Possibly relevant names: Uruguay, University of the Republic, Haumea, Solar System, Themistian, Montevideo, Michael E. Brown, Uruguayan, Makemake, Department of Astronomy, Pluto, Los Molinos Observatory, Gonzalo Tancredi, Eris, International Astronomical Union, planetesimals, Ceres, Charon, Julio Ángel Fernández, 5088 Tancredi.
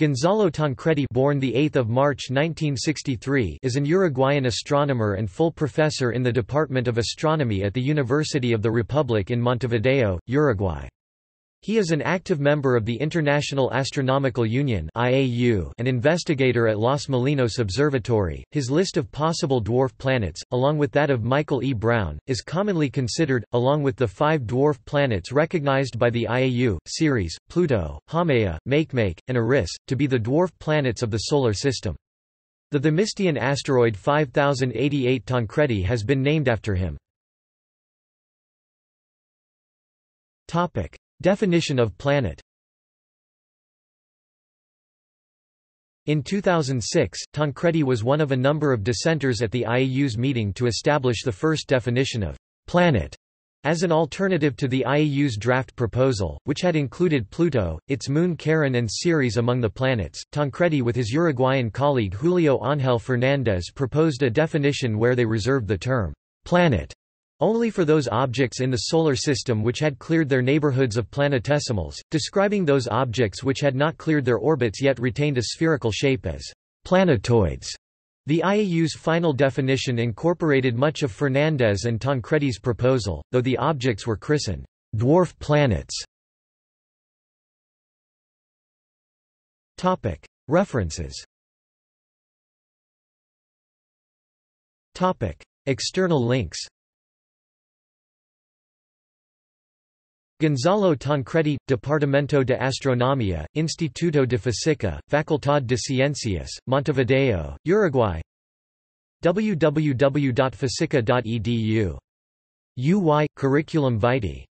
Gonzalo Tancredi, born the 8th of March 1963, is an Uruguayan astronomer and full professor in the Department of Astronomy at the University of the Republic in Montevideo, Uruguay. He is an active member of the International Astronomical Union (IAU), an investigator at Los Molinos Observatory. His list of possible dwarf planets, along with that of Michael E. Brown, is commonly considered, along with the 5 dwarf planets recognized by the IAU, Ceres, Pluto, Haumea, Makemake, and Eris, to be the dwarf planets of the Solar System. The Themistian asteroid 5088 Tancredi has been named after him. Definition of planet. In 2006, Tancredi was one of a number of dissenters at the IAU's meeting to establish the first definition of planet as an alternative to the IAU's draft proposal, which had included Pluto, its moon Charon, and Ceres among the planets. Tancredi, with his Uruguayan colleague Julio Ángel Fernández, proposed a definition where they reserved the term planet only for those objects in the Solar System which had cleared their neighborhoods of planetesimals, describing those objects which had not cleared their orbits yet retained a spherical shape as planetoids. The IAU's final definition incorporated much of Fernández and Tancredi's proposal, though the objects were christened dwarf planets. References. External links. Gonzalo Tancredi, Departamento de Astronomía, Instituto de Física, Facultad de Ciencias, Montevideo, Uruguay. www.fisica.edu. UY, Curriculum Vitae.